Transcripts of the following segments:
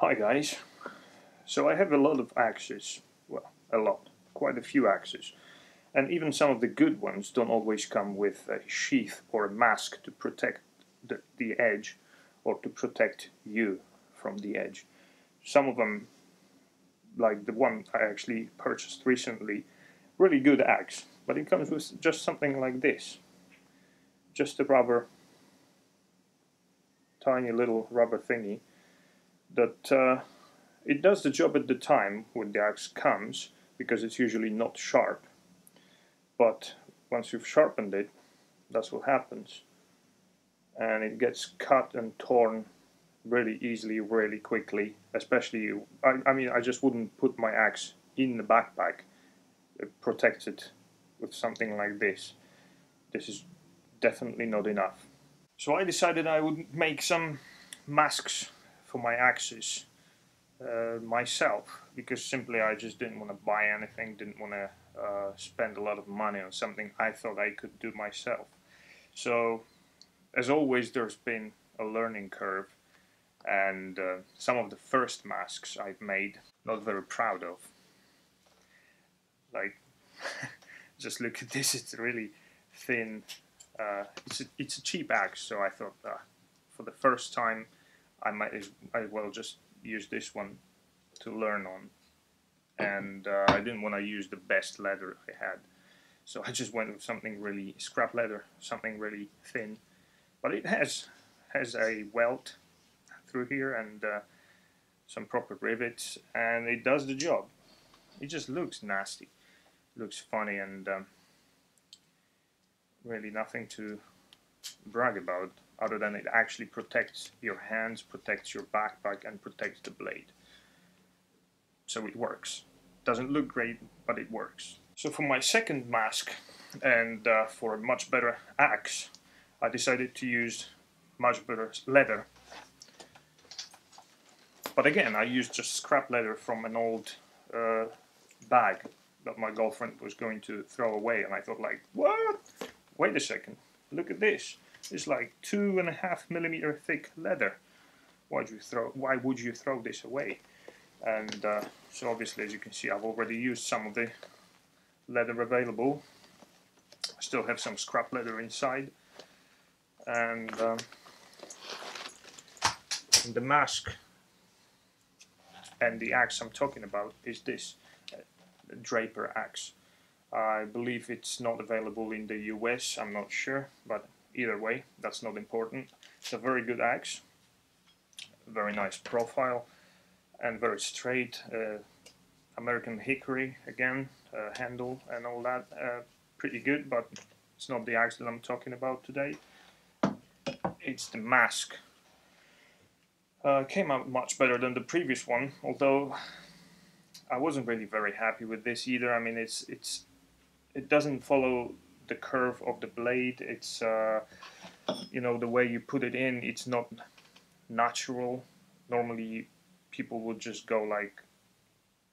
Hi guys, so I have a lot of axes, well a lot, quite a few axes, and even some of the good ones don't always come with a sheath or a mask to protect the edge or to protect you from the edge. Some of them, like the one I actually purchased recently, really good axe, but it comes with just something like this, just a rubber, tiny little rubber thingy. That it does the job at the time when the axe comes, because it's usually not sharp, but once you've sharpened it, that's what happens, and it gets cut and torn really easily, really quickly. Especially, I mean I just wouldn't put my axe in the backpack, protect it with something like this. This is definitely not enough. So I decided I would make some masks for my axes myself, because simply I just didn't want to buy anything, didn't want to spend a lot of money on something I thought I could do myself. So as always, there's been a learning curve, and some of the first masks I've made, not very proud of. Like just look at this, it's really thin, it's a cheap axe, so I thought for the first time I might as well just use this one to learn on, and I didn't want to use the best leather I had, so I just went with something really scrap leather, something really thin, but it has a welt through here and some proper rivets, and it does the job. It just looks nasty, looks funny, and really nothing to brag about, other than it actually protects your hands, protects your backpack, and protects the blade. So it works. Doesn't look great, but it works. So for my second mask, and for a much better axe, I decided to use much better leather. But again, I used just scrap leather from an old bag that my girlfriend was going to throw away, and I thought, like, what? Wait a second, look at this. It's like 2.5 millimeter thick leather. Why would you throw this away? And so obviously, as you can see, I've already used some of the leather available. I still have some scrap leather inside, and the mask and the axe I'm talking about is this Draper axe. I believe it's not available in the US, I'm not sure, but either way, that's not important. It's a very good axe, very nice profile, and very straight. American hickory, again, handle and all that. Pretty good, but it's not the axe that I'm talking about today. It's the mask. Came out much better than the previous one, although I wasn't really very happy with this either. I mean, it doesn't follow the curve of the blade. It's you know, the way you put it in, it's not natural. Normally people would just go like,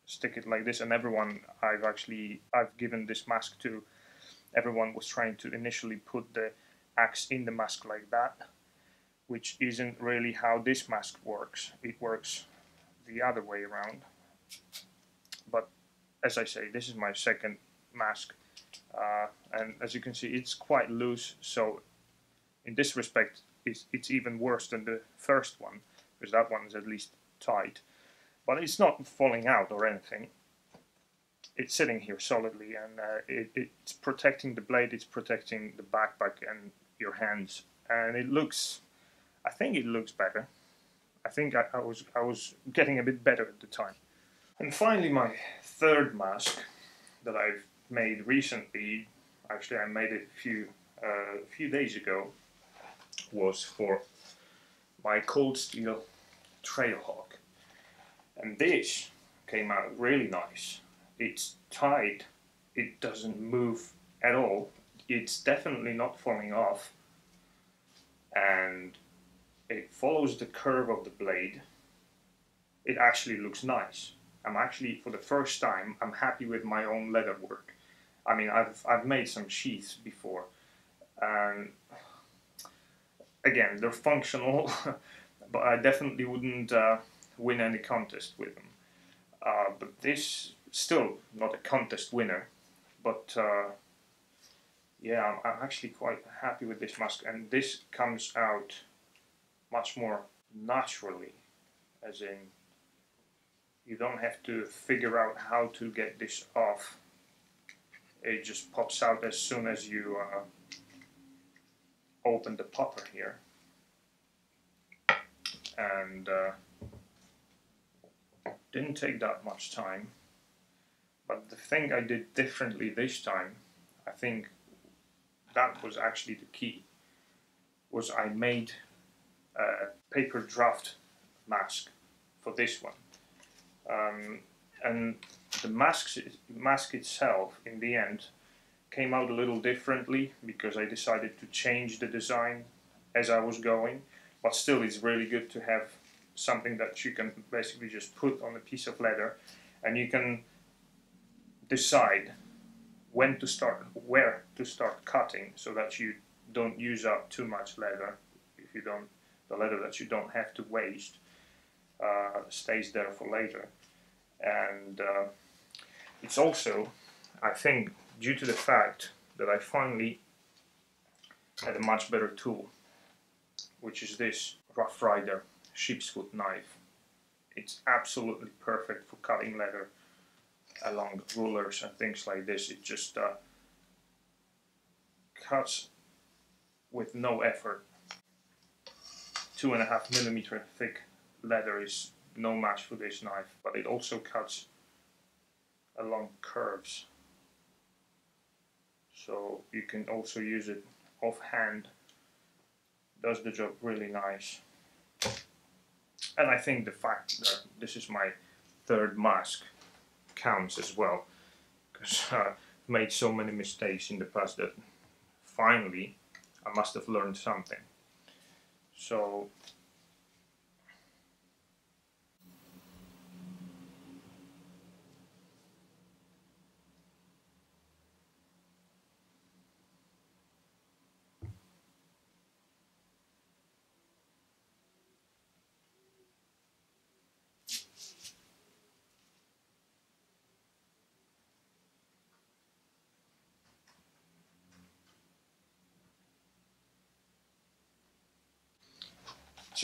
stick it like this, and everyone I've given this mask to, everyone was trying to initially put the axe in the mask like that, which isn't really how this mask works. It works the other way around. But as I say, this is my second mask. And as you can see, it's quite loose, so in this respect it's even worse than the first one, because that one is at least tight, but it's not falling out or anything. It's sitting here solidly, and it's protecting the blade, it's protecting the backpack and your hands, and it looks, I think it looks better. I think I was getting a bit better at the time. And finally, my third mask that I've made recently, actually I made it a few days ago, was for my Cold Steel Trail Hawk, and this came out really nice. It's tight, it doesn't move at all, it's definitely not falling off, and it follows the curve of the blade. It actually looks nice. I'm actually, for the first time, I'm happy with my own leather work. I mean, I've made some sheaths before, and again, they're functional, but I definitely wouldn't win any contest with them. But this, still not a contest winner, but yeah, I'm actually quite happy with this mask, and this comes out much more naturally, as in you don't have to figure out how to get this off. It just pops out as soon as you open the popper here, and didn't take that much time. But the thing I did differently this time, I think that was actually the key, was I made a paper draft mask for this one. And the mask itself, in the end, came out a little differently because I decided to change the design as I was going. But still, it's really good to have something that you can basically just put on a piece of leather, and you can decide when to start, where to start cutting, so that you don't use up too much leather. If you don't, the leather that you don't have to waste stays there for later. And it's also, I think, due to the fact that I finally had a much better tool, which is this Rough Rider sheep's foot knife. It's absolutely perfect for cutting leather along rulers and things like this. It just cuts with no effort. 2.5 millimeter thick leather is no match for this knife, but it also cuts along curves, so you can also use it offhand. Does the job really nice. And I think the fact that this is my third mask counts as well, because I made so many mistakes in the past that finally I must have learned something. So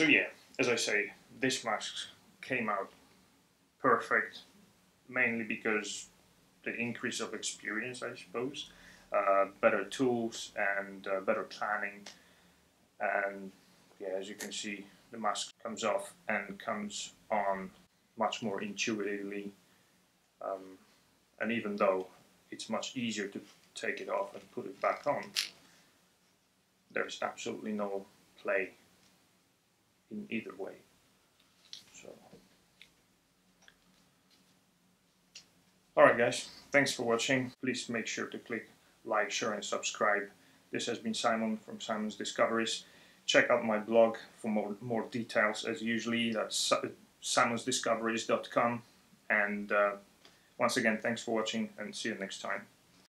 yeah, as I say, this mask came out perfect, mainly because the increase of experience, I suppose, better tools and better planning. And yeah, as you can see, the mask comes off and comes on much more intuitively. And even though it's much easier to take it off and put it back on, there's absolutely no play in either way. So, alright guys, thanks for watching. Please make sure to click like, share and subscribe. This has been Simon from Simon's Discoveries. Check out my blog for more details as usually. That's simonsdiscoveries.com, and once again, thanks for watching and see you next time.